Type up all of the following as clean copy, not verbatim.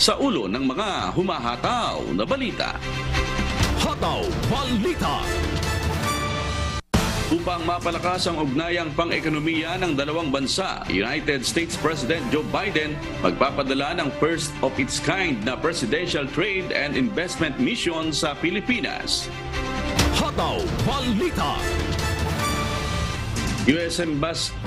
sa ulo ng mga humahataw na balita. Hataw Balita. Upang mapalakas ang ugnayang pang-ekonomiya ng dalawang bansa, United States President Joe Biden magpapadala ng first of its kind na presidential trade and investment mission sa Pilipinas. Hataw Balita. US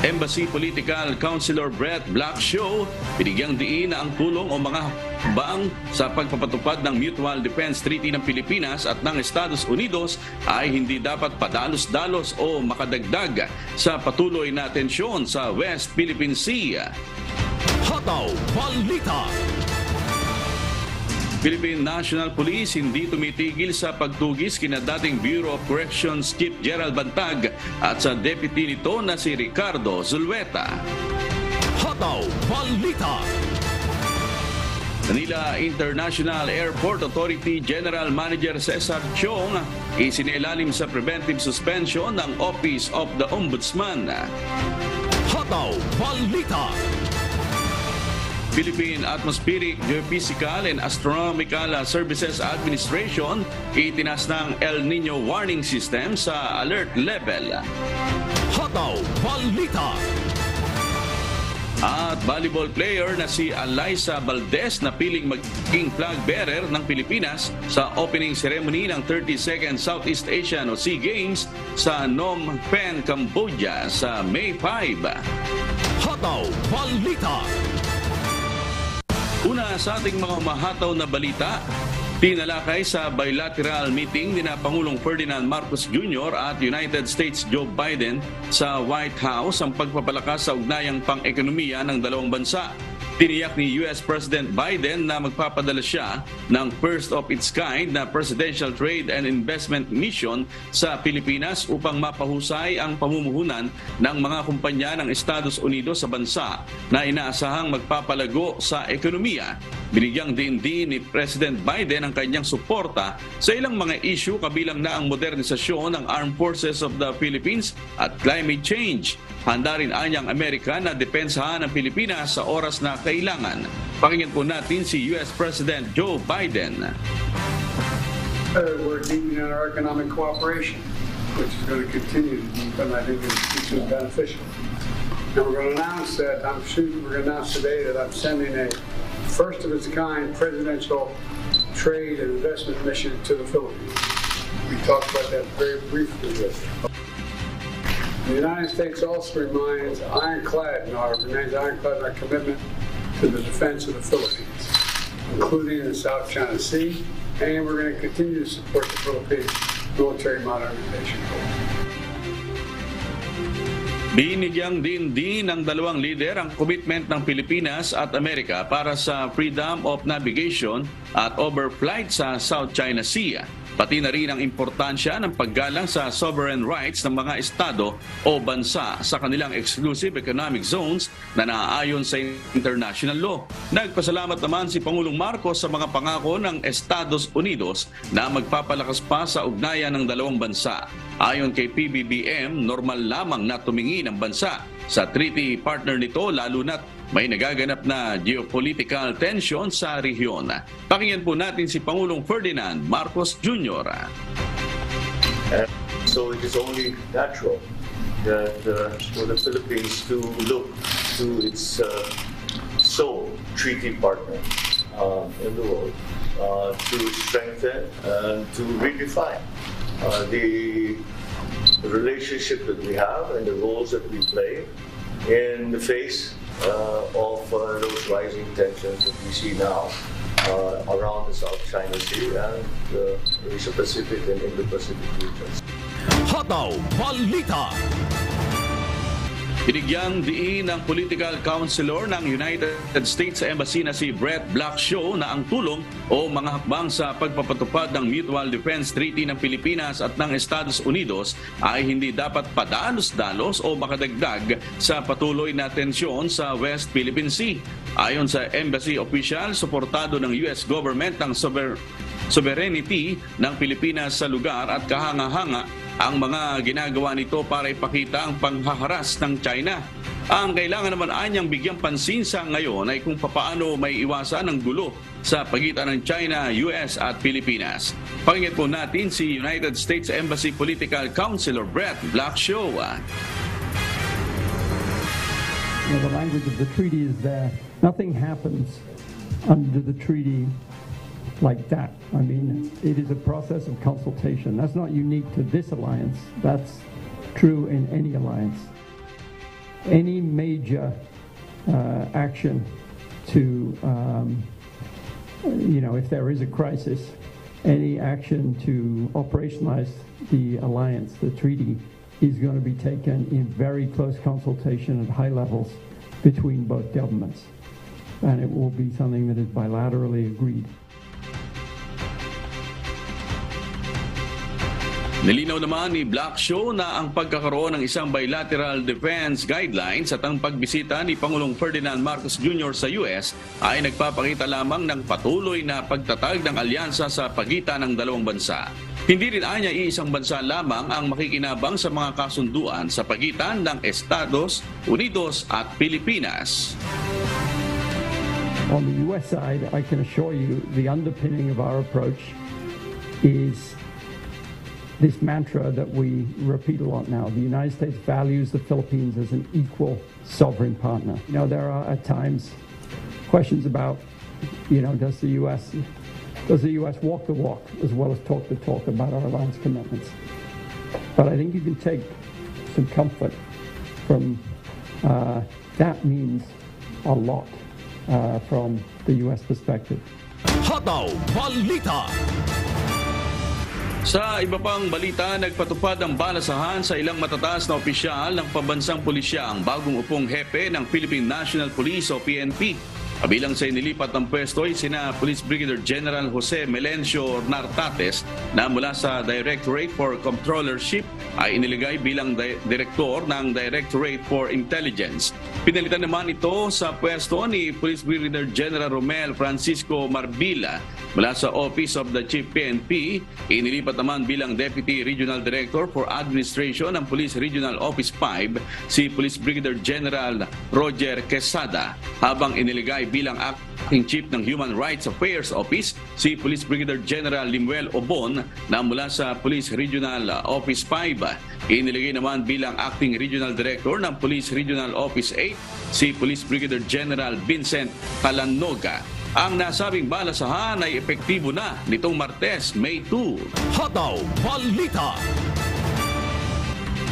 Embassy Political Counselor Brett Blackshaw binigyang diin na ang tulong o mga hakbang sa pagpapatupad ng Mutual Defense Treaty ng Pilipinas at ng Estados Unidos ay hindi dapat padalos-dalos o makadagdag sa patuloy na tensyon sa West Philippine Sea. Hataw Balita. Philippine National Police hindi tumitigil sa pagtugis kina dating Bureau of Corrections Chief Gerald Bantag at sa deputy nito na si Ricardo Zulueta. Hataw Balita. Manila International Airport Authority General Manager Cesar Chiong isinilalim sa preventive suspension ng Office of the Ombudsman. Hataw Balita. Philippine Atmospheric, Geophysical and Astronomical Services Administration itinas ng El Nino Warning System sa alert level. Hataw Balita. At volleyball player na si Alyssa Valdez na piling maging flag bearer ng Pilipinas sa opening ceremony ng 32nd Southeast Asian o SEA Games sa Phnom Penh, Cambodia sa May 5. Hataw Balita. Una sa ating mga mahataw na balita, tinalakay sa bilateral meeting nina Pangulong Ferdinand Marcos Jr. at United States Joe Biden sa White House ang pagpapalakas sa ugnayang pang-ekonomiya ng dalawang bansa. Tiniyak ni US President Biden na magpapadala siya ng first of its kind na presidential trade and investment mission sa Pilipinas upang mapahusay ang pamumuhunan ng mga kumpanya ng Estados Unidos sa bansa na inaasahang magpapalago sa ekonomiya. Binigyang din ni President Biden ang kanyang suporta sa ilang mga isyu kabilang na ang modernisasyon ng Armed Forces of the Philippines at climate change. Handa rin anyang Amerika na depensahan ang Pilipinas sa oras na kailangan. Pakinggan po natin si US President Joe Biden. We're deepening our economic cooperation, which is going to continue to deepen. I think it's beneficial. And we're going to announce that, I'm sure we're going to announce today that I'm sending a first of its kind presidential trade and investment mission to the Philippines. We talked about that very briefly with you. The United States also remains ironclad in our commitment to the defense of the Philippines, including the South China Sea, and we're going to continue to support the Philippines' military modernization goals. Binigyang din ng dalawang lider ang commitment ng Pilipinas at Amerika para sa freedom of navigation at overflight sa South China Sea, pati na rin ang importansya ng paggalang sa sovereign rights ng mga estado o bansa sa kanilang exclusive economic zones na naaayon sa international law. Nagpasalamat naman si Pangulong Marcos sa mga pangako ng Estados Unidos na magpapalakas pa sa ugnayan ng dalawang bansa. Ayon kay PBBM, normal lamang na tumingin ng bansa sa treaty partner nito lalo na't may nagaganap na geopolitical tension sa rehiyon. Pakinggan po natin si Pangulong Ferdinand Marcos Jr. So it is only natural that for the Philippines to look to its sole treaty partner in the world to strengthen and to redefine the relationship that we have and the roles that we play in the face of those rising tensions that we see now around the South China Sea and the Asia-Pacific and Indo-Pacific regions. Hataw Balita. Binigyang diin ng political counselor ng United States Embassy na si Brett Blackshaw na ang tulong o mga hakbang sa pagpapatupad ng Mutual Defense Treaty ng Pilipinas at ng Estados Unidos ay hindi dapat padalos-dalos o makadagdag sa patuloy na tensyon sa West Philippine Sea. Ayon sa embassy official, suportado ng US government ang sovereignty ng Pilipinas sa lugar at kahanga-hanga ang mga ginagawa nito para ipakita ang panghaharas ng China. Ang kailangan naman anyang bigyang pansin sa ngayon ay kung papaano may iwasan ang gulo sa pagitan ng China, US at Pilipinas. Pakinggan po natin si United States Embassy Political Counselor Brett Blackshaw. You know, the language of the treaty is that nothing happens under the treaty like that. I mean, it is a process of consultation. That's not unique to this alliance. That's true in any alliance. Any major action to, you know, if there is a crisis, any action to operationalize the alliance, the treaty, is going to be taken in very close consultation at high levels between both governments. And it will be something that is bilaterally agreed. Nilinaw naman ni Blackshaw na ang pagkakaroon ng isang bilateral defense guidelines at ang pagbisita ni Pangulong Ferdinand Marcos Jr. sa US ay nagpapakita lamang ng patuloy na pagtatag ng alyansa sa pagitan ng dalawang bansa. Hindi rin anya iisang bansa lamang ang makikinabang sa mga kasunduan sa pagitan ng Estados Unidos at Pilipinas. On the US side, I can assure you the underpinning of our approach is this mantra that we repeat a lot now. The United States values the Philippines as an equal sovereign partner. You know, there are at times questions about, you know, does the U.S. walk the walk as well as talk the talk about our alliance commitments? But I think you can take some comfort from that means a lot from the U.S. perspective. HATAW BALITA! Sa iba pang balita, nagpatupad ang balasahan sa ilang matataas na opisyal ng pambansang pulisya ang bagong upong hepe ng Philippine National Police o PNP. Kabilang sa inilipat ng pwesto ay sina Police Brigadier General Jose Melencio Nartates na mula sa Directorate for Comptrollership ay iniligay bilang direktor ng Directorate for Intelligence. Pinalitan naman ito sa pwesto ni Police Brigadier General Romel Francisco Marbila mula sa Office of the Chief PNP. Inilipat naman bilang Deputy Regional Director for Administration ng Police Regional Office 5 si Police Brigadier General Roger Quesada, habang iniligay bilang acting chief ng Human Rights Affairs Office si Police Brigadier General Limuel Obon na mula sa Police Regional Office 5. Inilagay naman bilang acting regional director ng Police Regional Office 8 si Police Brigadier General Vincent Calanoga. Ang nasabing balasahan ay epektibo na nitong Martes, May 2. Hataw Balita!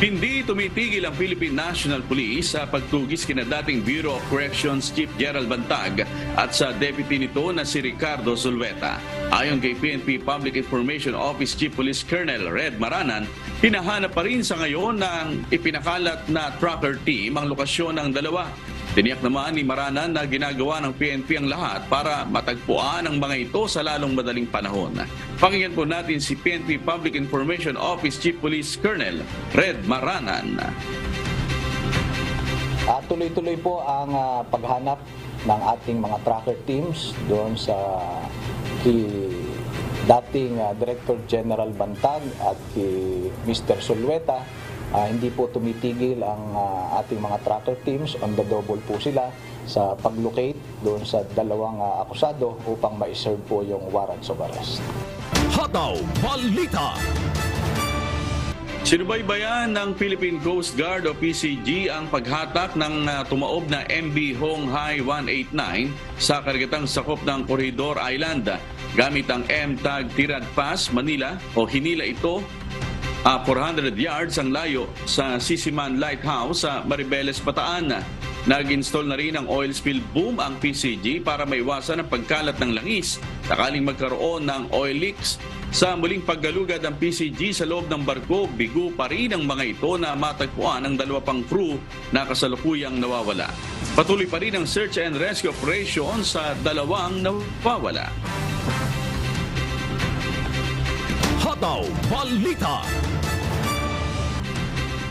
Hindi tumitigil ang Philippine National Police sa pagtugis kina dating Bureau of Corrections Chief Gerald Bantag at sa deputy nito na si Ricardo Zulueta. Ayon kay PNP Public Information Office Chief Police Colonel Red Maranan, hinahanap pa rin sa ngayon ng ipinakalat na tracker team ang lokasyon ng dalawa. Tiniyak naman ni Maranan na ginagawa ng PNP ang lahat para matagpuan ang mga ito sa lalong madaling panahon. Pakinggan po natin si PNP Public Information Office Chief Police Colonel Red Maranan. Tuloy-tuloy po ang paghanap ng ating mga tracker teams doon sa kay dating Director General Bantag at kay Mr. Zulueta. Hindi po tumitigil ang ating mga tracker teams. On the double po sila sa paglocate doon sa dalawang akusado upang ma-serve po yung warrants of arrest. Hataw Balita! Sinubaybayan ng Philippine Coast Guard o PCG ang paghatak ng tumaob na MV Hong Hai 189 sa kargatang sakop ng Corridor Island gamit ang MTAG Tirad Pass, Manila o hinila ito 400 yards ang layo sa Sisiman Lighthouse sa Maribeles, Bataan. Nag-install na rin ng oil spill boom ang PCG para maiwasan ang pagkalat ng langis sakaling magkaroon ng oil leaks. Sa muling paggalugad ng PCG sa loob ng barko, bigo pa rin ang mga ito na matagpuan ng dalawa pang crew na kasalukuyang nawawala. Patuloy pa rin ang search and rescue operation sa dalawang nawawala. Hataw Balita!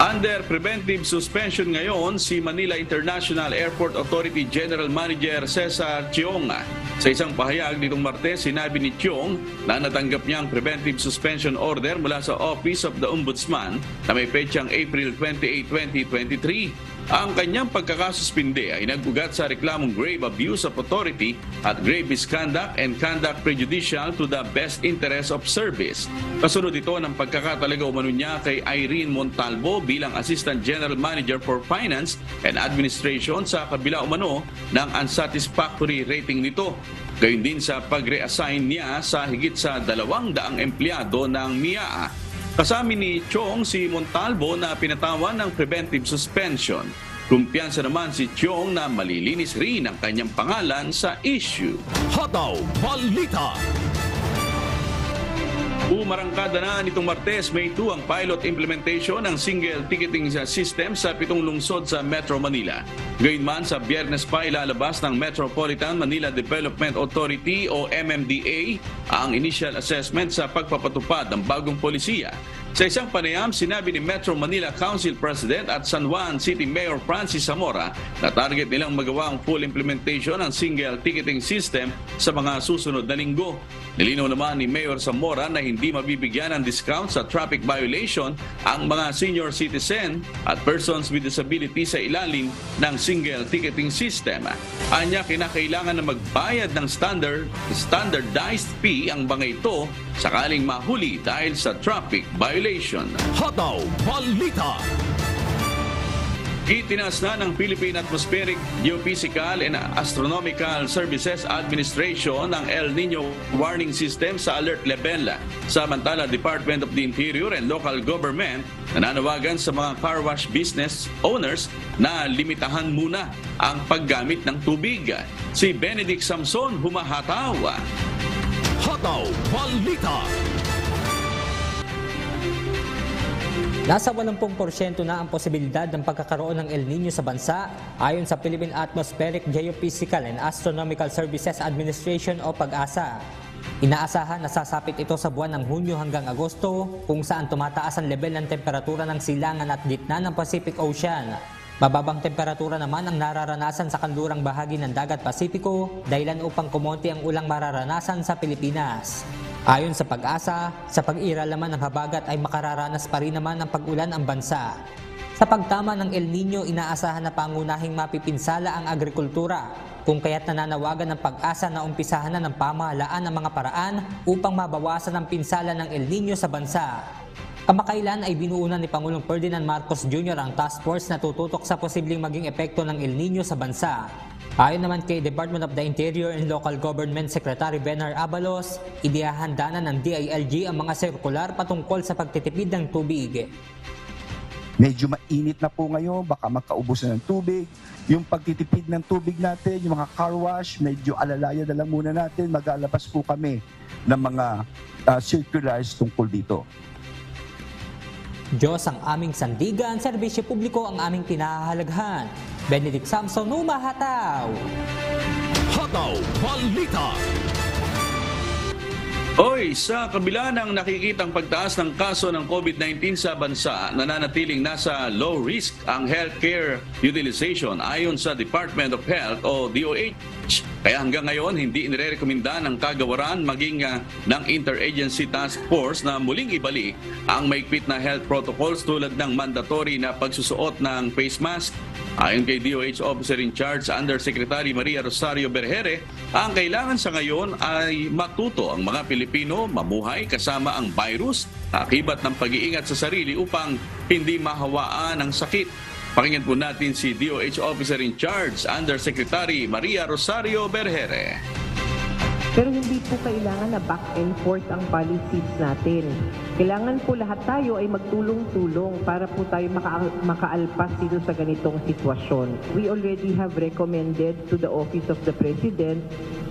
Under preventive suspension ngayon si Manila International Airport Authority General Manager Cesar Chiong. Sa isang pahayag nitong Martes, sinabi ni Chiong na natanggap niya ang preventive suspension order mula sa Office of the Ombudsman na may petsang April 28, 2023. Ang kanyang pagkakasuspindi ay nag-ugat sa reklamong grave abuse of authority at grave misconduct and conduct prejudicial to the best interest of service. Kasunod ito ng pagkakatalaga umano niya kay Irene Montalbo bilang Assistant General Manager for Finance and Administration sa kabila umano ng unsatisfactory rating nito. Gayun din sa pag-reassign niya sa higit sa 200 empleyado ng MIAA. Kasama ni Chiong si Montalbo na pinatawan ng preventive suspension. Kumpiyansa naman si Chiong na malilinis rin ang kanyang pangalan sa issue. Hataw Balita! Umarangkada na nitong Martes, May 2 ang pilot implementation ng single ticketing system sa 7 lungsod sa Metro Manila. Gayunman sa Biyernes pa ilalabas ng Metropolitan Manila Development Authority o MMDA ang initial assessment sa pagpapatupad ng bagong polisiya. Sa isang panayam, sinabi ni Metro Manila Council President at San Juan City Mayor Francis Zamora na target nilang magawa ang full implementation ng single ticketing system sa mga susunod na linggo. Nilinaw naman ni Mayor Zamora na hindi mabibigyan ng discount sa traffic violation ang mga senior citizen at persons with disabilities sa ilalim ng single ticketing system. Anya, kinakailangan na magbayad ng standardized fee ang mga ito sakaling mahuli dahil sa traffic violation. Hataw Balita! Itinaas na ng Philippine Atmospheric Geophysical and Astronomical Services Administration ang El Nino Warning System sa Alert Level. Samantala, Department of the Interior and Local Government nananawagan sa mga car wash business owners na limitahan muna ang paggamit ng tubig. Si Benedict Samson humahataw. Hataw Balita! Nasa 80% na ang posibilidad ng pagkakaroon ng El Nino sa bansa ayon sa Philippine Atmospheric Geophysical and Astronomical Services Administration o PAGASA. Inaasahan na sasapit ito sa buwan ng Hunyo hanggang Agosto kung saan tumataas ang level ng temperatura ng silangan at gitna ng Pacific Ocean. Mababang temperatura naman ang nararanasan sa kanlurang bahagi ng Dagat Pasipiko, dahilan upang kumonti ang ulang mararanasan sa Pilipinas. Ayon sa PAGASA, sa pag-iral naman ng habagat ay makararanas pa rin naman ng pag-ulan ang bansa. Sa pagtama ng El Nino, inaasahan na pangunahing mapipinsala ang agrikultura, kung kaya't nananawagan ng PAGASA na umpisahan na ng pamahalaan ang mga paraan upang mabawasan ang pinsala ng El Nino sa bansa. Kamakailan ay binuunan ni Pangulong Ferdinand Marcos Jr. ang task force na tututok sa posibleng maging epekto ng El Nino sa bansa. Ayon naman kay Department of the Interior and Local Government Secretary Bernard Abalos, inihahanda na ng DILG ang mga sirkular patungkol sa pagtitipid ng tubig. Medyo mainit na po ngayon, baka magkaubusan ng tubig. Yung pagtitipid ng tubig natin, yung mga car wash, medyo alalaya na lang muna natin. Maglalabas po kami ng mga circulars tungkol dito. Diyos ang aming sandigan, serbisyo publiko ang aming pinahahalaghan. Benedict Samson, humahataw! Hataw Balita! Oy, sa kabila ng nakikitang pagtaas ng kaso ng COVID-19 sa bansa, nananatiling nasa low risk ang healthcare utilization ayon sa Department of Health o DOH. Kaya hanggang ngayon, hindi inirekomenda ng kagawaran maging ng Interagency Task Force na muling ibalik ang maigpit na health protocols tulad ng mandatory na pagsusuot ng face mask. Ayon kay DOH Officer in Charge Undersecretary Maria Rosario Vergeire, ang kailangan sa ngayon ay matuto ang mga Pilipino mamuhay kasama ang virus, akibat ng pag-iingat sa sarili upang hindi mahawaan ng sakit. Pakinggan po natin si DOH Officer in Charge Undersecretary Maria Rosario Vergeire. Pero hindi po kailangan na back and forth ang policies natin. Kailangan po lahat tayo ay magtulong-tulong para po tayo makaalpas dito sa ganitong sitwasyon. We already have recommended to the Office of the President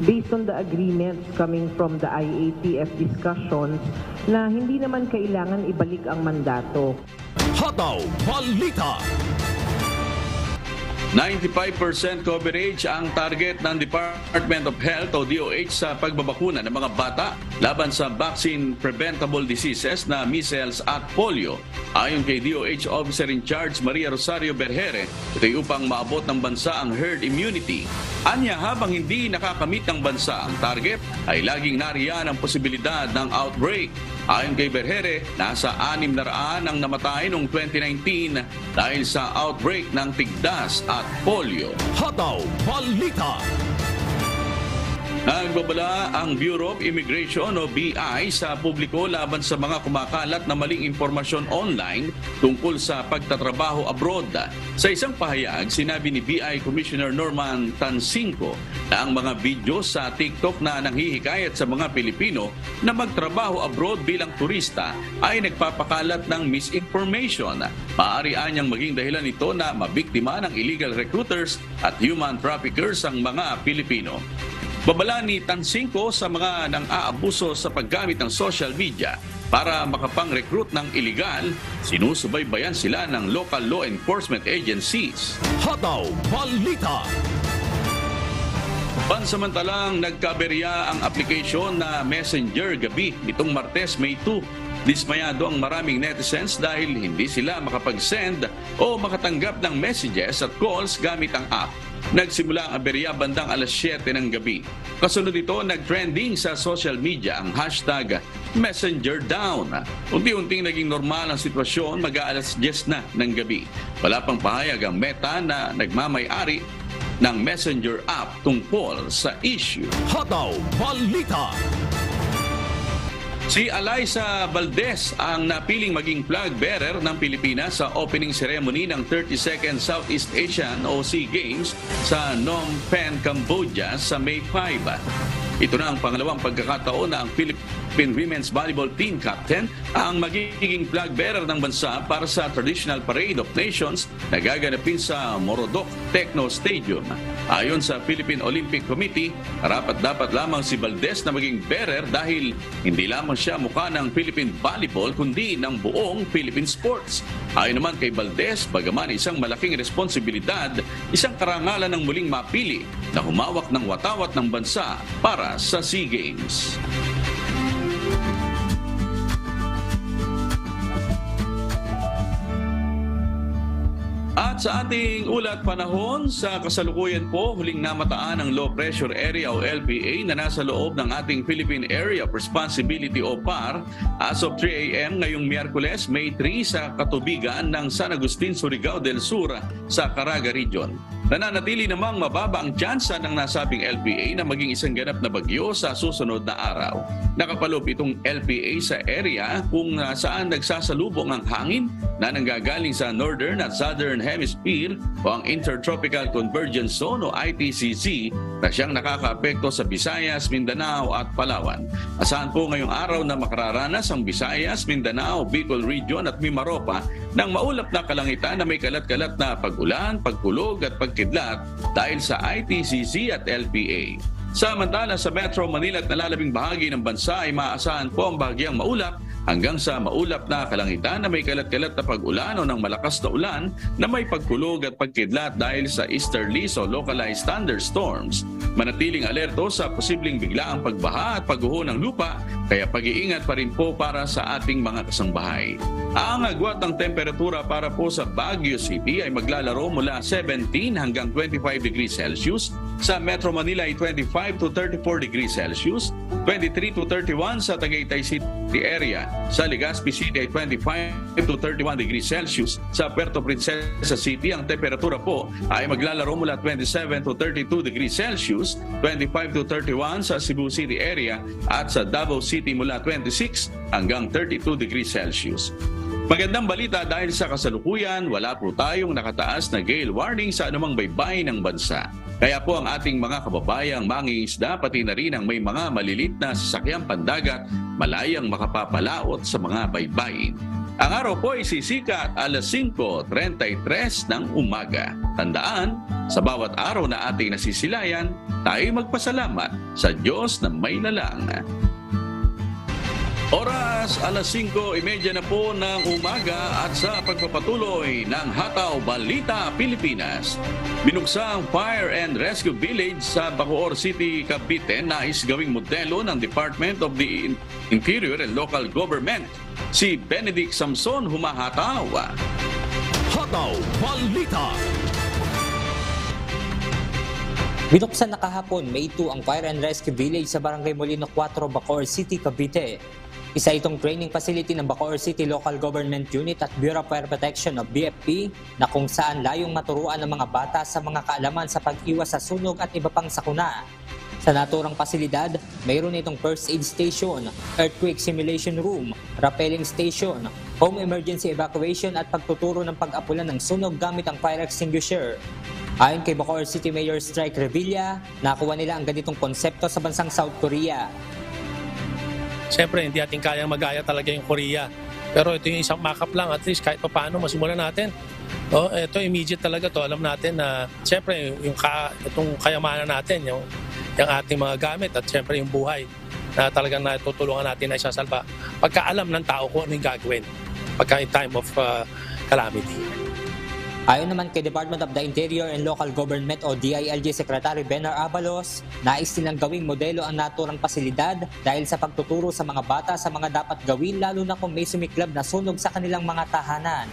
based on the agreements coming from the IATF discussions na hindi naman kailangan ibalik ang mandato. Hataw Balita! 95% coverage ang target ng Department of Health o DOH sa pagbabakuna ng mga bata laban sa vaccine-preventable diseases na measles at polio. Ayon kay DOH Officer in Charge Maria Rosario Vergeire, ito'y upang maabot ng bansa ang herd immunity. Anya, habang hindi nakakamit ng bansa ang target, ay laging nariyan ang posibilidad ng outbreak. Ayon kay Vergeire, nasa 600 ang namatay noong 2019 dahil sa outbreak ng tigdas at polio. Hataw Balita! Nagbabala ang Bureau of Immigration o BI sa publiko laban sa mga kumakalat na maling impormasyon online tungkol sa pagtatrabaho abroad. Sa isang pahayag, sinabi ni BI Commissioner Norman Tansingco na ang mga video sa TikTok na nanghihikayat sa mga Pilipino na magtrabaho abroad bilang turista ay nagpapakalat ng misinformation. Maaari anyang maging dahilan ito na mabiktima ng illegal recruiters at human traffickers ang mga Pilipino. Babala ni Tansingco sa mga nang-aabuso sa paggamit ng social media para makapang-recruit ng iligal, sinusubaybayan sila ng local law enforcement agencies. Hataw Balita! Pansamantalang nagkaberya ang application na Messenger gabi nitong Martes, May 2. Dismayado ang maraming netizens dahil hindi sila makapag-send o makatanggap ng messages at calls gamit ang app. Nagsimula ang aberya bandang alas 7 ng gabi. Kasunod ito, nag-trending sa social media ang hashtag Messenger Down. Unti-unting naging normal ang sitwasyon mag-aalas 10 na ng gabi. Wala pang pahayag ang Meta na nagmamay-ari ng Messenger app tungkol sa issue. Hataw Balita! Si Alyssa Valdez ang napiling maging flag bearer ng Pilipinas sa opening ceremony ng 32nd Southeast Asian o SEA Games sa Phnom Penh, Cambodia sa May 5. Ito na ang pangalawang pagkakataon na ang Philippine Women's Volleyball Team Captain ang magiging flag bearer ng bansa para sa Traditional Parade of Nations na gaganapin sa Morodok Techno Stadium. Ayon sa Philippine Olympic Committee, dapat lamang si Valdez na maging bearer dahil hindi lamang siya mukha ng Philippine volleyball kundi ng buong Philippine sports. Ayon naman kay Valdez, bagaman isang malaking responsibilidad, isang karangalan ng muling mapili na humawak ng watawat ng bansa para sa SEA Games. At sa ating ulat panahon, sa kasalukuyan po, huling namataan ang Low Pressure Area o LPA na nasa loob ng ating Philippine Area of Responsibility o PAR as of 3 a.m. ngayong Miyerkules, May 3 sa katubigan ng San Agustin, Surigao del Sur sa Caraga Region. Nananatili namang mababa ang tsansa ng nasabing LPA na maging isang ganap na bagyo sa susunod na araw. Nakapaloob itong LPA sa area kung saan nagsasalubong ang hangin na nanggagaling sa northern at southern hemisphere o ang Intertropical Convergence Zone o ITCZ na siyang nakakaapekto sa Visayas, Mindanao at Palawan. Asahan po ngayong araw na makararanas ang Visayas, Mindanao, Bicol Region at Mimaropa ng maulap na kalangitan na may kalat-kalat na pag-ulan, pagkulog at pagkidlat dahil sa ITCZ at LPA. Samantala sa Metro Manila at nalalabing bahagi ng bansa ay maaasahan po ang bahagyang maulap hanggang sa maulap na kalangitan na may kalat-kalat na pag-ulan o ng malakas na ulan na may pagkulog at pagkidlat dahil sa easterlies o localized thunderstorms. Manatiling alerto sa posibleng biglaang pagbaha at pagguho ng lupa kaya pag-iingat pa rin po para sa ating mga kasambahay. Ang agwat ng temperatura para po sa Baguio City ay maglalaro mula 17 hanggang 25 degrees Celsius. Sa Metro Manila ay 25 to 34 degrees Celsius, 23 to 31 sa Tagaytay City area. Sa Legazpi City ay 25 to 31 degrees Celsius. Sa Puerto Princesa City, ang temperatura po ay maglalaro mula 27 to 32 degrees Celsius, 25 to 31 sa Cebu City area at sa Davao City mula 26 hanggang 32 degrees Celsius. Magandang balita dahil sa kasalukuyan, wala po tayong nakataas na gale warning sa anumang baybayin ng bansa. Kaya po ang ating mga kababayang mangingisda pati na rin ang may mga malilit na sasakyang pandagat malayang makapapalaot sa mga baybayin. Ang araw po ay sisikat alas 5:33 ng umaga. Tandaan, sa bawat araw na ating nasisilayan, tayo'y magpasalamat sa Diyos na may lalang. Oras, alas 5:30 na po ng umaga at sa pagpapatuloy ng Hataw Balita Pilipinas. Binuksang Fire and Rescue Village sa Bacoor City, Cavite, nais gawing modelo ng Department of the Interior and Local Government. Si Benedict Samson humahataw. Hataw Balita! Binuksan na kahapon, May 2 ang Fire and Rescue Village sa Barangay Molino 4, Bacoor City, Cavite. Isa itong training facility ng Bacoor City Local Government Unit at Bureau of Fire Protection o BFP na kung saan layong maturuan ng mga bata sa mga kaalaman sa pag-iwas sa sunog at iba pang sakuna. Sa naturang pasilidad, mayroon itong first aid station, earthquake simulation room, rappelling station, home emergency evacuation at pagtuturo ng pag-apulan ng sunog gamit ang fire extinguisher. Ayon kay Bacoor City Mayor Strike Revilla, nakuha nila ang ganitong konsepto sa bansang South Korea. Siyempre, hindi ating kayang mag-aya talaga yung Korea. Pero ito yung isang mock-up lang, at least kahit paano masimulan natin. Oh, ito immediate talaga to. Alam natin na siyempre yung itong kayamanan natin, yung ating mga gamit at siyempre yung buhay na talagang natutulungan natin na isasalba. Pagkaalam ng tao kung ano yung gagawin pagka in time of calamity. Ayon naman kay Department of the Interior and Local Government o DILG Secretary Bernard Abalos, nais nilang gawing modelo ang naturang pasilidad dahil sa pagtuturo sa mga bata sa mga dapat gawin lalo na kung may sumiklab na sunog sa kanilang mga tahanan.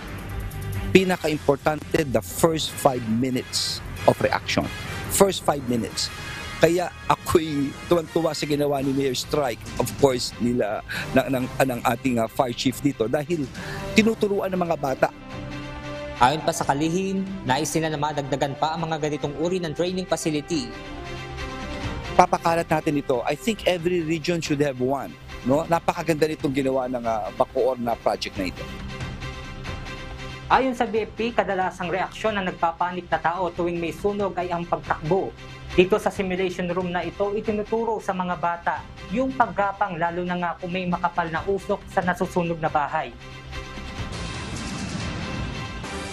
Pinaka-importante, the first 5 minutes of reaction. First 5 minutes. Kaya ako'y tuwan-tuwa sa ginawa ni Mayor Strike, of course, nila ng ating fire chief dito dahil tinuturuan ng mga bata. Ayon pa sa kalihim, nais nila na madagdagan pa ang mga ganitong uri ng training facility. Papakalat natin ito. I think every region should have one. No? Napakaganda nitong ginawa ng Bacoor na project na ito. Ayon sa BFP, kadalasang reaksyon ng nagpapanik na tao tuwing may sunog ay ang pagtakbo. Dito sa simulation room na ito, itinuturo sa mga bata yung paggapang lalo na nga kung may makapal na usok sa nasusunog na bahay.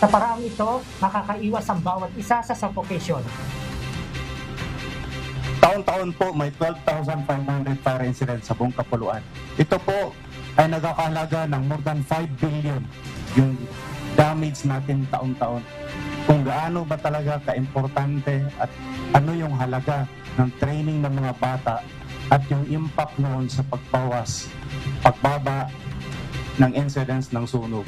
Sa paraang ito, makakaiwas ang bawat isa sa suffocation. Taon-taon po may 12,500 fire incidents sa buong kapuluan. Ito po ay nagkakahalaga ng more than 5 billion yung damage natin taon-taon. Kung gaano ba talaga kaimportante at ano yung halaga ng training ng mga bata at yung impact noon sa pagbawas, pagbaba ng incidents ng sunog.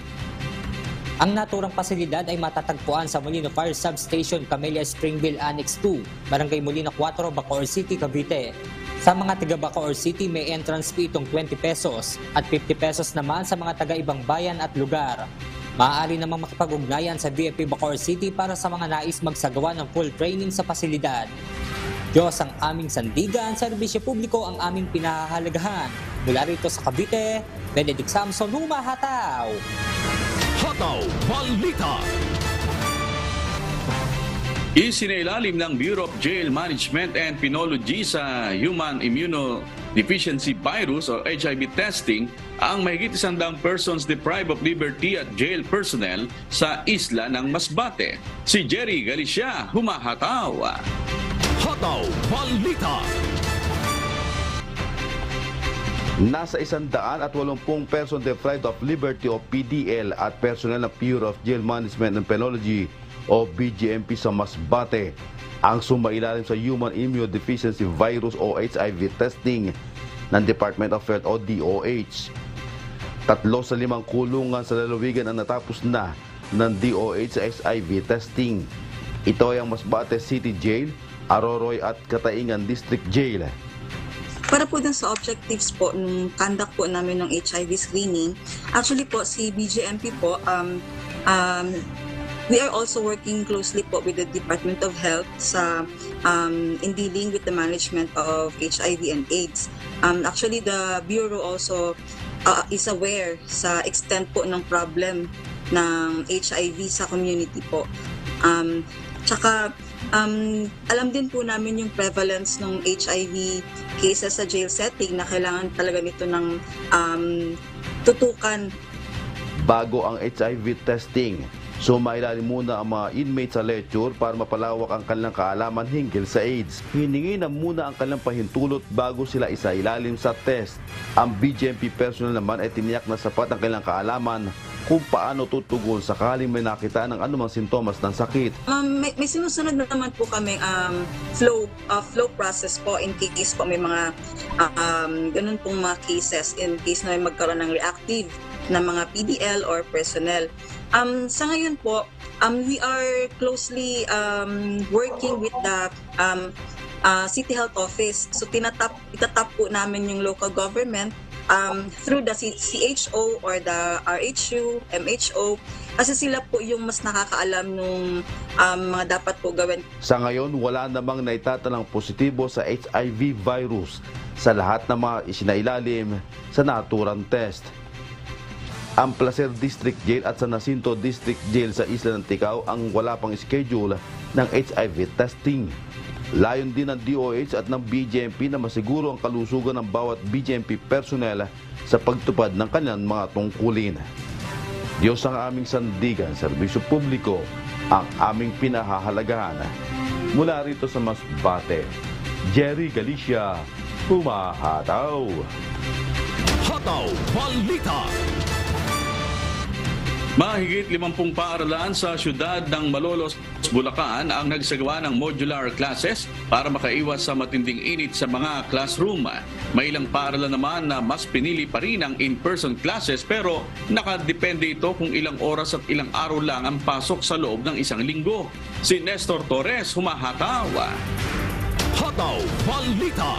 Ang naturang pasilidad ay matatagpuan sa Molino Fire Substation, Camellia Springville Annex 2, Barangay Molino 4, Bacoor City, Cavite. Sa mga taga Bacoor City, may entrance fee itong 20 pesos at 50 pesos naman sa mga taga ibang bayan at lugar. Maaari namang makipag-ugnayan sa BFP Bacoor City para sa mga nais magsagawa ng full training sa pasilidad. Diyos ang aming sandigan, serbisyo publiko ang aming pinahahalagahan. Mula rito sa Cavite, Benedict Samson, humahataw! HATAW BALITA. Isinailalim ng Bureau of Jail Management and Penology sa Human Immunodeficiency Virus o HIV testing ang mahigit 100 persons deprived of liberty at jail personnel sa isla ng Masbate. Si Jerry Galicia, humahataw. HATAW BALITA. Nasa 180 person deprived of liberty o PDL at personnel ng Bureau of Jail Management and Penology o BJMP sa Masbate ang sumailalim sa Human Immunodeficiency Virus o HIV testing ng Department of Health o DOH. 3 sa 5 kulungan sa lalawigan ang natapos na ng DOH sa HIV testing. Ito ay ang Masbate City Jail, Aroroy at Kataingan District Jail. Para po dun sa objectives po ng conduct po namin ng HIV screening, actually po si BJMP po, we are also working closely po with the Department of Health sa, in dealing with the management of HIV and AIDS. Actually, the Bureau also is aware sa extent po ng problem ng HIV sa community po. Tsaka, alam din po namin yung prevalence ng HIV cases sa jail setting na kailangan talaga nito ng tutukan. Bago ang HIV testing, sumailalim muna ang mga inmates sa lecture para mapalawak ang kanilang kaalaman hinggil sa AIDS. Hiningi na muna ang kanilang pahintulot bago sila isailalim sa test. Ang BJMP personnel naman ay tiniyak na sapat ang kanilang kaalaman kung paano tutugon sakaling may nakita ng anumang sintomas ng sakit. May sinusunod na naman po kami flow process po in case po may mga ganun pong mga cases in case na may magkaroon ng reactive na mga PDL or personnel. Sa ngayon po, we are closely working with the City Health Office. So itatap po namin yung local government through the CHO or the RHU, MHO, kasi sila po yung mas nakakaalam nung mga dapat po gawin. Sa ngayon, wala namang naitatalang positibo sa HIV virus sa lahat ng mga isinailalim sa naturang test. Ang Placer District Jail at San Jacinto District Jail sa Isla ng Tikao ang wala pang schedule ng HIV testing. Layon din ng DOH at ng BJMP na masiguro ang kalusugan ng bawat BJMP personnel sa pagtupad ng kanilang mga tungkulin. Diyos ang aming sandigan, serbisyo publiko ang aming pinahahalagahan. Mula rito sa Masbate, Jerry Galicia, humahataw. Hataw Balita. Mahigit 50 paaralan sa siyudad ng Malolos, Bulacan ang nagsagawa ng modular classes para makaiwas sa matinding init sa mga classroom. May ilang paaralan naman na mas pinili pa rin ang in-person classes pero nakadepende ito kung ilang oras at ilang araw lang ang pasok sa loob ng isang linggo. Si Nestor Torres, humahataw. Hataw Balita.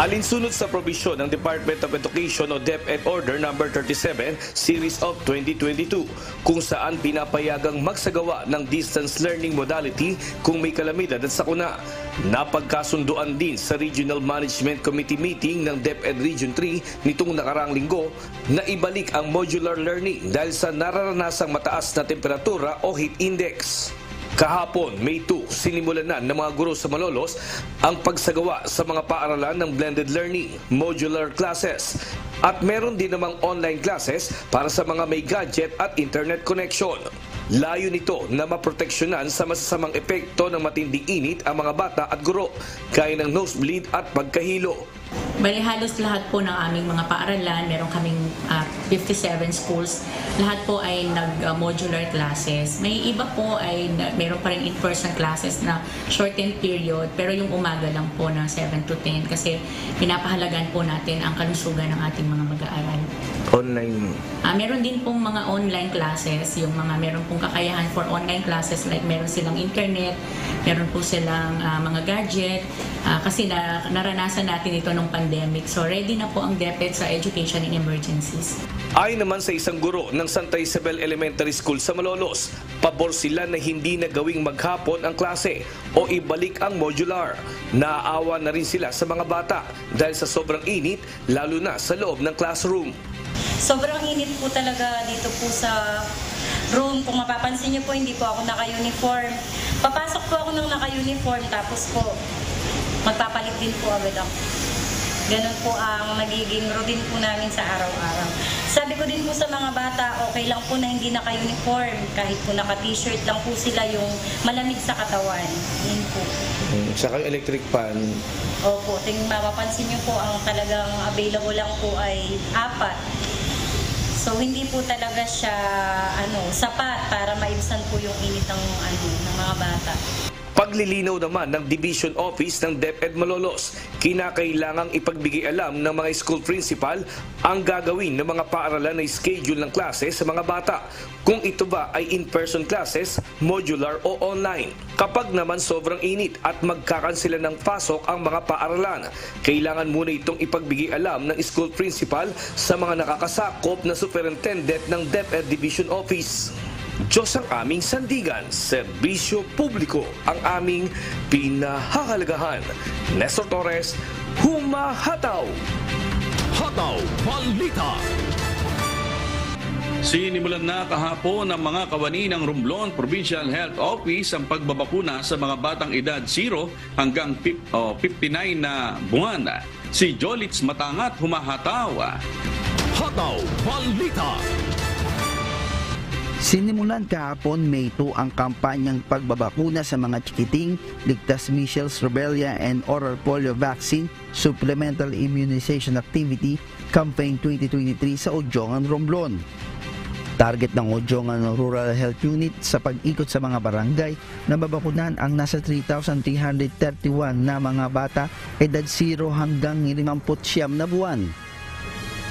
Alinsunod sa probisyon ng Department of Education o DepEd Order No. 37 Series of 2022 kung saan pinapayagang magsagawa ng distance learning modality kung may kalamidad at sakuna. Napagkasunduan din sa Regional Management Committee meeting ng DepEd Region 3 nitong nakaraang linggo na ibalik ang modular learning dahil sa nararanasang mataas na temperatura o heat index. Kahapon, May 2, sinimulan na ng mga guro sa Malolos ang pagsagawa sa mga paaralan ng blended learning, modular classes, at meron din namang online classes para sa mga may gadget at internet connection. Layo nito na maproteksyonan sa masasamang epekto ng matinding init ang mga bata at guro, gaya ng nosebleed at pagkahilo. Bali, halos lahat po ng aming mga paaralan, meron kaming 57 schools, lahat po ay nag-modular classes. May iba po ay meron pa rin in-person classes na shortened period, pero yung umaga lang po ng 7 to 10 kasi pinapahalagan po natin ang kalusugan ng ating mga mag-aaral. Online? Meron din pong mga online classes, yung mga meron pong kakayahan for online classes, like meron silang internet, meron po silang mga gadget, kasi naranasan natin ito ng pandemic. So ready na po ang DepEd sa education in emergencies. Ayon naman sa isang guro ng Santa Isabel Elementary School sa Malolos, pabor sila na hindi na gawing maghapon ang klase o ibalik ang modular. Naaawa na rin sila sa mga bata dahil sa sobrang init, lalo na sa loob ng classroom. Sobrang init po talaga dito po sa room. Kung mapapansin niyo po, hindi po ako naka-uniform. Papasok po ako ng naka-uniform, tapos po magpapalit din po agad ako. Ganun po ang magiging routine po namin sa araw-araw. Sabi ko din po sa mga bata, okay lang po na hindi naka-uniform. Kahit po naka-t-shirt lang po sila, yung malamig sa katawan. Yun po. Saka yung electric fan. Opo, tingin mapapansin nyo po, ang talagang available lang po ay 4. So hindi po talaga siya sapat para maibsan po yung init ng, ng mga bata. Paglilinaw naman ng Division Office ng DepEd Malolos, kinakailangang ipagbigay alam ng mga school principal ang gagawin ng mga paaralan na schedule ng klase sa mga bata, kung ito ba ay in-person classes, modular o online. Kapag naman sobrang init at magkakansela ng pasok ang mga paaralan, kailangan muna itong ipagbigay alam ng school principal sa mga nakakasakop na superintendent ng DepEd Division Office. Diyos ang aming sandigan, serbisyo publiko ang aming pinahahalagahan. Nestor Torres, humahataw! Hataw Balita! Sinimulan na kahapon ng mga kawani ng Romblon Provincial Health Office ang pagbabakuna sa mga batang edad 0 hanggang 59 na buwan. Si Jolitz Matangat, humahataw! Hataw Balita! Sinimulan kahapon May 2 ang kampanyang pagbabakuna sa mga chikiting, ligtas measles, rubella and oral polio vaccine, supplemental immunization activity, campaign 2023 sa Odjongan, Romblon. Target ng Odjongan Rural Health Unit sa pag-ikot sa mga barangay na babakunan ang nasa 3,331 na mga bata edad 0 hanggang 59 na buwan.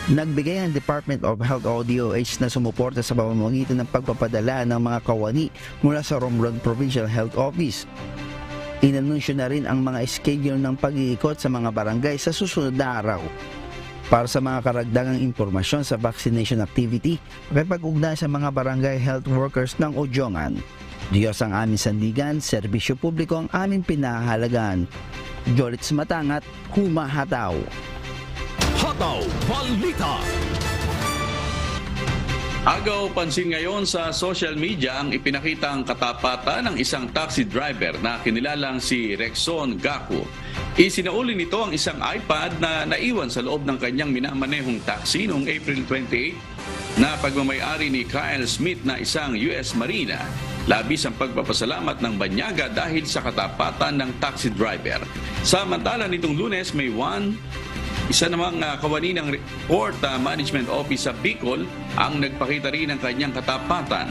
Nagbigay ang Department of Health o DOH na sumuporta sa pamamagitan ng pagpapadala ng mga kawani mula sa Romblon Provincial Health Office. Inanunsyo na rin ang mga schedule ng pag-iikot sa mga barangay sa susunod na araw. Para sa mga karagdagang impormasyon sa vaccination activity, makipag-ugnayan sa mga barangay health workers ng Odjongan. Diyos ang aming sandigan, serbisyo publiko ang aming pinahalagan. Jolits Matangat, humahataw. Hataw Balita. Agaw pansin ngayon sa social media ang ipinakitang katapatan ng isang taxi driver na kinilalang si Rexon Gago. Isinauli nito ang isang iPad na naiwan sa loob ng kanyang minamanehong taxi noong April 28 na pagmamayari ni Kyle Smith na isang US Marina. Labis ang pagpapasalamat ng banyaga dahil sa katapatan ng taxi driver. Samantala nitong Lunes, May 1, isa namang kawani ng Court Management Office sa Bicol ang nagpakita rin ng kanyang katapatan.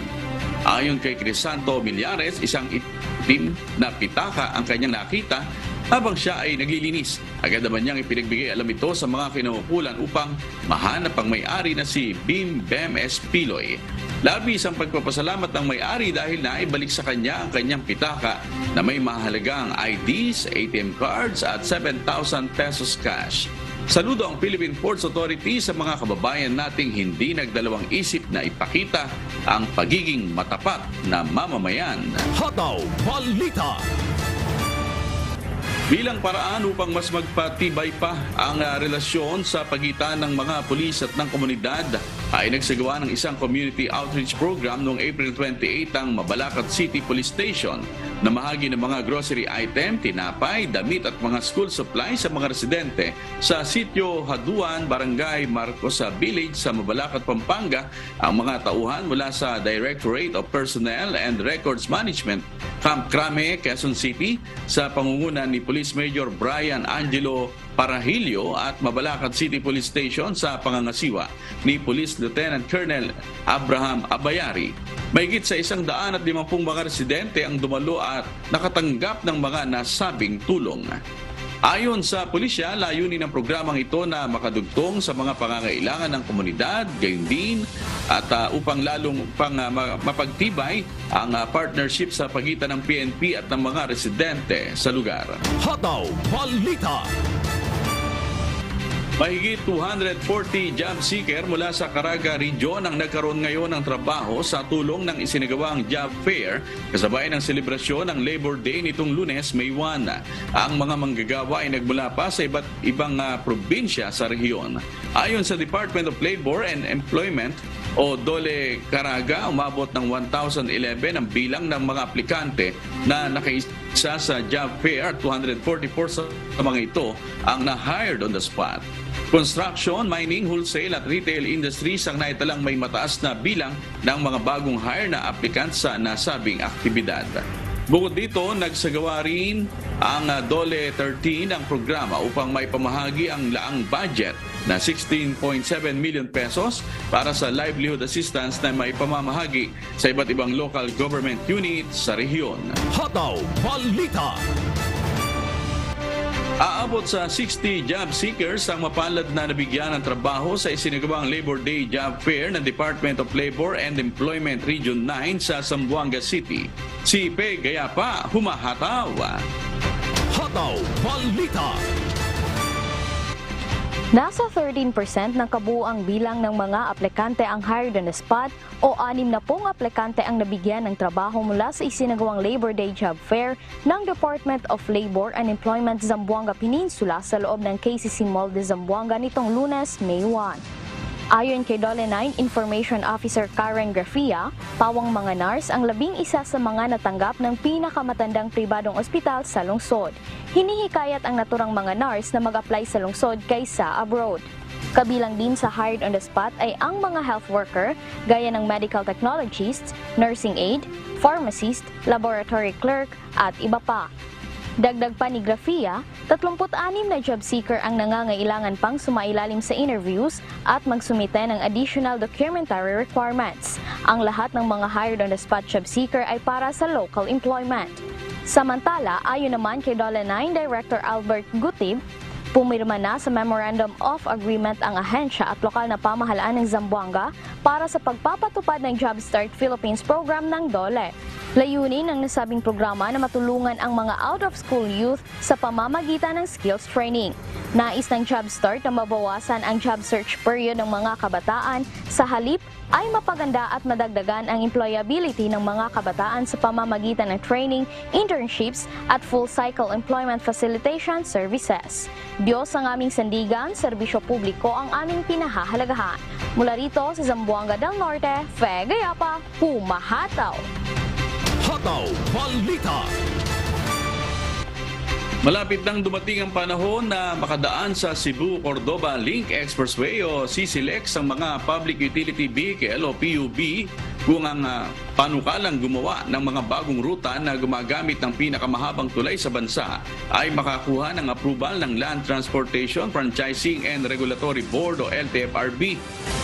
Ayon kay Crisanto Bilyares, isang itim na pitaka ang kanyang nakita habang siya ay naglilinis. Agad naman niyang ipinagbigay alam ito sa mga kinukulan upang mahanap ang may-ari na si Bim Bams Piloy. Labis ang pagpapasalamat ng may-ari dahil naibalik sa kanya ang kanyang pitaka na may mahalagang IDs, ATM cards at 7,000 pesos cash. Saludo ang Philippine Ports Authority sa mga kababayan nating hindi nagdalawang isip na ipakita ang pagiging matapat na mamamayan. Hataw Balita. Bilang paraan upang mas magpatibay pa ang relasyon sa pagitan ng mga pulis at ng komunidad, ay nagsagawa ng isang community outreach program noong April 28 ang Mabalacat City Police Station. Namahagi ng mga grocery item, tinapay, damit at mga school supplies sa mga residente sa sitio Haduan, Barangay Marcosa Village sa Mabalacat, Pampanga. Ang mga tauhan mula sa Directorate of Personnel and Records Management, Camp Crame, Quezon City, sa pangungunan ni Police Major Brian Angelo Para Hilyo at Mabalacat City Police Station sa pangangasiwa ni Police Lieutenant Colonel Abraham Abayari. Mahigit sa 150 mga residente ang dumalo at nakatanggap ng mga nasabing tulong. Ayon sa pulisya, layunin ng programang ito na makadugtong sa mga pangangailangan ng komunidad, gayon din at upang lalong mapagtibay ang partnership sa pagitan ng PNP at ng mga residente sa lugar. Hataw Balita. Mahigit 240 job seeker mula sa Caraga Region ang nagkaroon ngayon ng trabaho sa tulong ng isinagawang job fair kasabay ng selebrasyon ng Labor Day nitong Lunes, May 1. Ang mga manggagawa ay nagmula pa sa iba't ibang probinsya sa rehiyon. Ayon sa Department of Labor and Employment o Dole Caraga, umabot ng 1,011 ang bilang ng mga aplikante na nakaisa sa job fair at 244 sa mga ito ang na-hired on the spot. Construction, mining, wholesale at retail industries ang naitalang may mataas na bilang ng mga bagong hire na aplikant sa nasabing aktibidad. Bukod dito, nagsagawa rin ang Dole 13 ng programa upang maipamahagi ang laang budget na 16.7 million pesos para sa livelihood assistance na maipamamahagi sa iba't ibang local government units sa rehiyon. Hataw Balita. Aabot sa 60 job seekers ang mapalad na nabigyan ng trabaho sa isinagawang Labor Day Job Fair ng Department of Labor and Employment Region 9 sa Zamboanga City. Si P. Gayapa, humahataw. Hataw Balita. Nasa 13% ng kabuuang bilang ng mga aplikante ang hired on the spot o 60 aplikante ang nabigyan ng trabaho mula sa isinagawang Labor Day Job Fair ng Department of Labor and Employment Zamboanga Peninsula sa loob ng KCC Mall de Zamboanga nitong Lunes, May 1. Ayon kay Dole 9 Information Officer Karen Garcia, pawang mga nurse ang 11 sa mga natanggap ng pinakamatandang pribadong ospital sa lungsod. Hinihikayat ang naturang mga nurse na mag-apply sa lungsod kaysa abroad. Kabilang din sa hired on the spot ay ang mga health worker gaya ng medical technologists, nursing aid, pharmacist, laboratory clerk at iba pa. Dagdag pa ni Grafia, 36 na job seeker ang nangangailangan pang sumailalim sa interviews at magsumite ng additional documentary requirements. Ang lahat ng mga hired on the spot job seeker ay para sa local employment. Samantala, ayon naman kay Dole 9 Director Albert Gutib, pumirma na sa Memorandum of Agreement ang ahensya at lokal na pamahalaan ng Zamboanga para sa pagpapatupad ng Job Start Philippines program ng Dole. Layunin ng nasabing programa na matulungan ang mga out-of-school youth sa pamamagitan ng skills training. Nais ng Job Start na mabawasan ang job search period ng mga kabataan, sa halip ay mapaganda at madagdagan ang employability ng mga kabataan sa pamamagitan ng training, internships at full-cycle employment facilitation services. Diyos ang aming sandigan, serbisyo publiko ang aming pinahahalagahan. Mula rito sa Zamboanga del Norte, Fe Gayapa, pumahataw! HATAW BALITA. Malapit nang dumating ang panahon na makadaan sa Cebu-Cordoba Link Expressway o CCLEX ang mga public utility vehicle o PUV kung ang panukalang gumawa ng mga bagong ruta na gumagamit ng pinakamahabang tulay sa bansa ay makakuha ng approval ng Land Transportation, Franchising and Regulatory Board o LTFRB.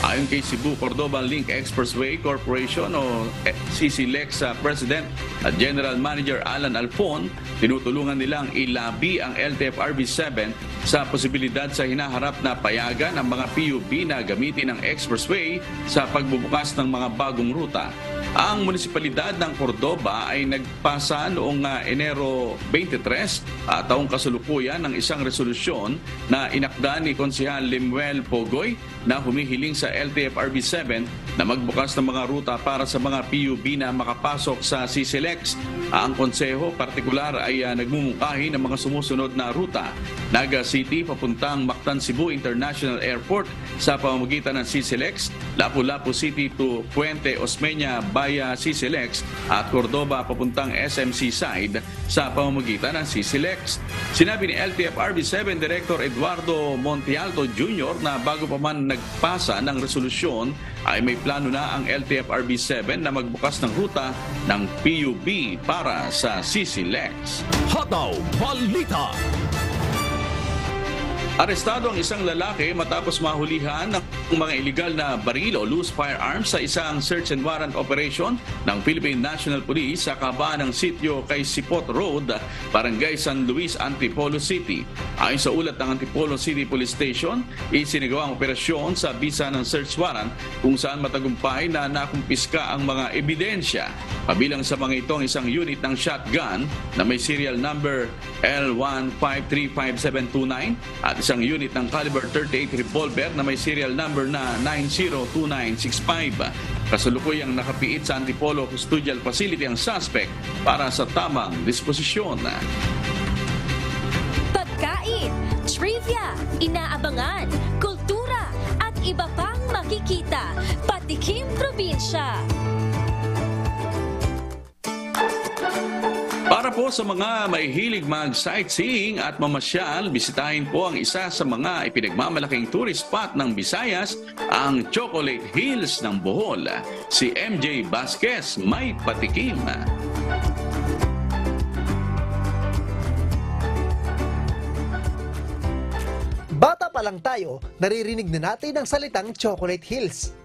Ayon kay Cebu-Cordoba Link Expressway Corporation o CCLEX President at General Manager Alan Alfon, tinutulungan nilang ilabi ang LTFRB 7 sa posibilidad sa hinaharap na payagan ang mga PUV na gamitin ng expressway sa pagbubukas ng mga bagong ruta. Ang munisipalidad ng Cordoba ay nagpasa noong Enero 23 taong kasalukuyan ng isang resolusyon na inakda ni Konsehal Lemuel Pogoy na humihiling sa LTFRB 7 na magbukas ng mga ruta para sa mga PUV na makapasok sa CCLEX. Ang konseho partikular ay nagmumungkahi ng mga sumusunod na ruta: Naga City papuntang Mactan Cebu International Airport sa pamamagitan ng CCLEX, Lapu-Lapu City to Puente Osmeña via CCLEX at Cordoba papuntang SMC side sa pamamagitan ng CCLEX. Sinabi ni LTFRB 7 Director Eduardo Montialto Jr. na bago pa man nagpasa ng resolusyon ay may plano na ang LTFRB 7 na magbukas ng ruta ng PUB para sa CCLEX. Hataw Balita. Arestado ang isang lalaki matapos mahulihan ng mga illegal na baril o loose firearms sa isang search and warrant operation ng Philippine National Police sa kabaan ng sitio kay Sipot Road, Barangay San Luis, Antipolo City. Ayon sa ulat ng Antipolo City Police Station, isinagawa ang operasyon sa bisa ng search warrant kung saan matagumpay na nakumpiska ang mga ebidensya. Kabilang sa mga ito ang isang unit ng shotgun na may serial number L1535729 at isang unit ng caliber 38 revolver na may serial number na 902965. Kasalukuyang nakapiit sa Antipolo Custodial Facility ang suspect para sa tamang disposisyon. Pagkain, trivia, inaabangan, kultura at iba pang makikita. Patikim Probinsya. Para po sa mga may hilig mag-sightseeing at mamasyal, bisitahin po ang isa sa mga ipinagmamalaking tourist spot ng Visayas, ang Chocolate Hills ng Bohol. Si MJ Vasquez may patikim. Bata pa lang tayo, naririnig na natin ang salitang Chocolate Hills.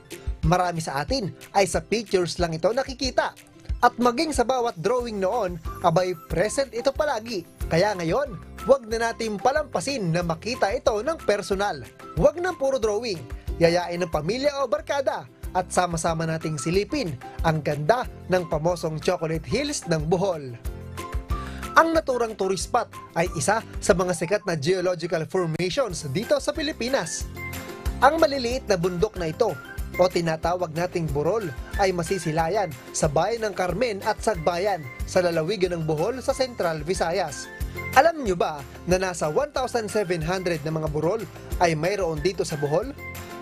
Marami sa atin ay sa pictures lang ito nakikita. At maging sa bawat drawing noon, abay present ito palagi. Kaya ngayon, huwag na natin palampasin na makita ito ng personal. Huwag ng puro drawing, yayain ng pamilya o barkada at sama-sama nating silipin ang ganda ng pamosong Chocolate Hills ng Bohol. Ang naturang tourist spot ay isa sa mga sikat na geological formations dito sa Pilipinas. Ang maliliit na bundok na ito o tinatawag nating burol ay masisilayan sa bayan ng Carmen at Sagbayan sa lalawigan ng Bohol sa Central Visayas. Alam nyo ba na nasa 1,700 na mga burol ay mayroon dito sa Bohol?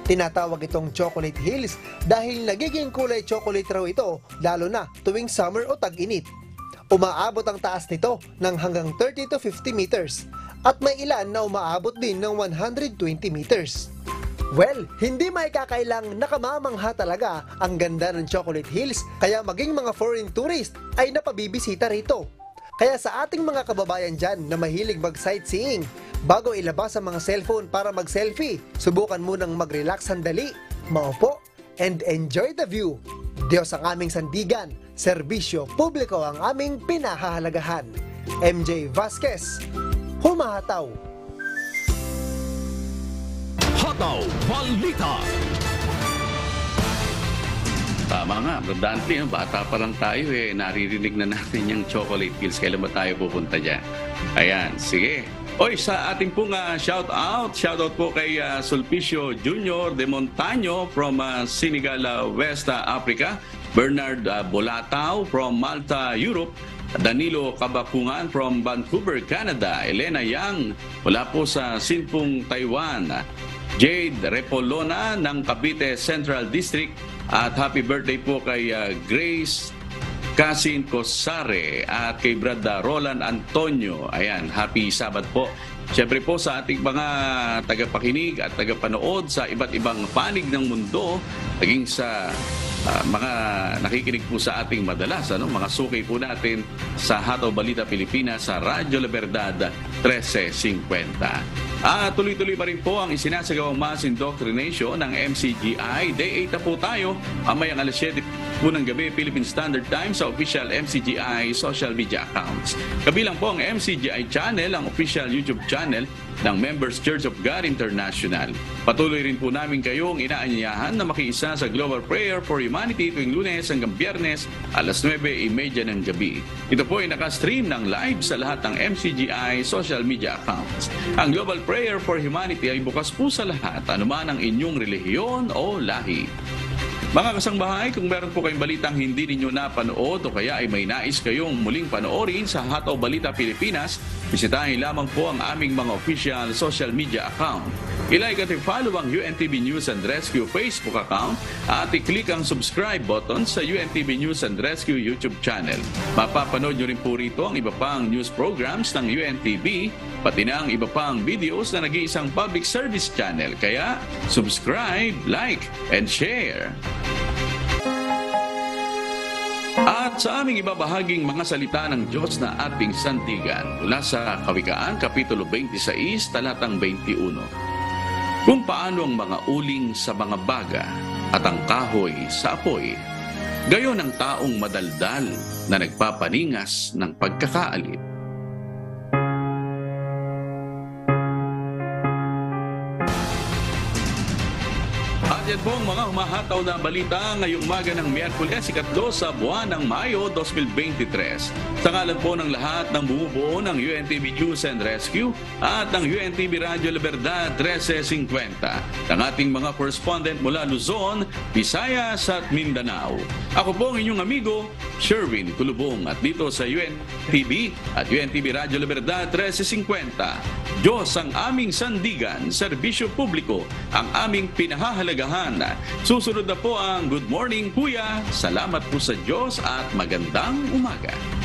Tinatawag itong Chocolate Hills dahil nagiging kulay chocolate raw ito lalo na tuwing summer o tag-init. Umaabot ang taas nito ng hanggang 30 to 50 meters at may ilan na umaabot din ng 120 meters. Well, hindi maikakailang nakamamangha talaga ang ganda ng Chocolate Hills kaya maging mga foreign tourist ay napabibisita rito. Kaya sa ating mga kababayan dyan na mahilig mag-sightseeing, bago ilabas ang mga cellphone para mag-selfie, subukan munang mag-relax sandali, maupo, and enjoy the view. Diyos ang aming sandigan, serbisyo publiko ang aming pinahahalagahan. MJ Vasquez, humahataw! HATAW BALITA. Tama nga, Bro Dante, bata pa lang tayo eh. Naririnig na natin yung Chocolate Hills. Kailan ba tayo pupunta dyan? Ayan, sige. Oy, sa ating pong shout out po kay Sulpicio Jr. de Montaño from Senegal, West Africa. Bernard Bolatao from Malta, Europe. Danilo Kabakungan from Vancouver, Canada. Elena Yang mula po sa Sinpung, Taiwan. Jade Repolona ng Cavite Central District. At happy birthday po kay Grace Casin Cosare at kay Brad Roland Antonio. Ayan, happy Sabat po. Siyempre po sa ating mga tagapakinig at tagapanood sa iba't ibang panig ng mundo, naging sa mga nakikinig po sa ating madalas, mga suki po natin sa Hataw Balita Pilipinas sa Radyo La Verdad 1350. Tuloy-tuloy pa rin po ang isinasagawang mass indoctrination ng MCGI. Day 8 na po tayo, amayang alas 7 po ng gabi Philippine Standard Time sa official MCGI social media accounts. Kabilang po ang MCGI channel, ang official YouTube channel ng Members Church of God International. Patuloy rin po namin kayong inaanyayahan na makiisa sa Global Prayer for Humanity tuwing Lunes hanggang Biyernes, alas 9:30 ng gabi. Ito po ay nakastream ng live sa lahat ng MCGI social media accounts. Ang Global Prayer for Humanity ay bukas po sa lahat, anuman ang inyong relihiyon o lahi. Mga kasangbahay, kung meron po kayong balitang hindi ninyo napanood o kaya ay may nais kayong muling panoorin sa Hataw Balita Pilipinas, bisitahin lamang po ang aming mga official social media account. I-like at i-follow ang UNTV News and Rescue Facebook account at i-click ang subscribe button sa UNTV News and Rescue YouTube channel. Mapapanood nyo rin po rito ang iba pang news programs ng UNTV, pati na ang iba pang videos na nag-iisang public service channel. Kaya subscribe, like, and share! At sa aming ibabahaging mga salita ng Diyos na ating sandigan mula sa Kawikaan, Kapitulo 26, Talatang 21. Kung paano ang mga uling sa mga baga at ang kahoy sa apoy, gayon ang taong madaldal na nagpapaningas ng pagkakaalit. Yan po ang mga humahataw na balita ngayong umaga ng Miyerkules, 3 sa buwan ng Mayo 2023. Sa ngalan po ng lahat ng bumubuo ng UNTV News and Rescue at ng UNTV Radyo La Verdad 1350, ng ating mga correspondent mula Luzon, Visayas at Mindanao. Ako po ang inyong amigo, Sherwin Kulubong, at dito sa UNTV at UNTV Radyo La Verdad 1350, Diyos ang aming sandigan, serbisyo publiko ang aming pinahahalagahan. Susunod na po ang Good Morning Kuya. Salamat po sa Diyos at magandang umaga.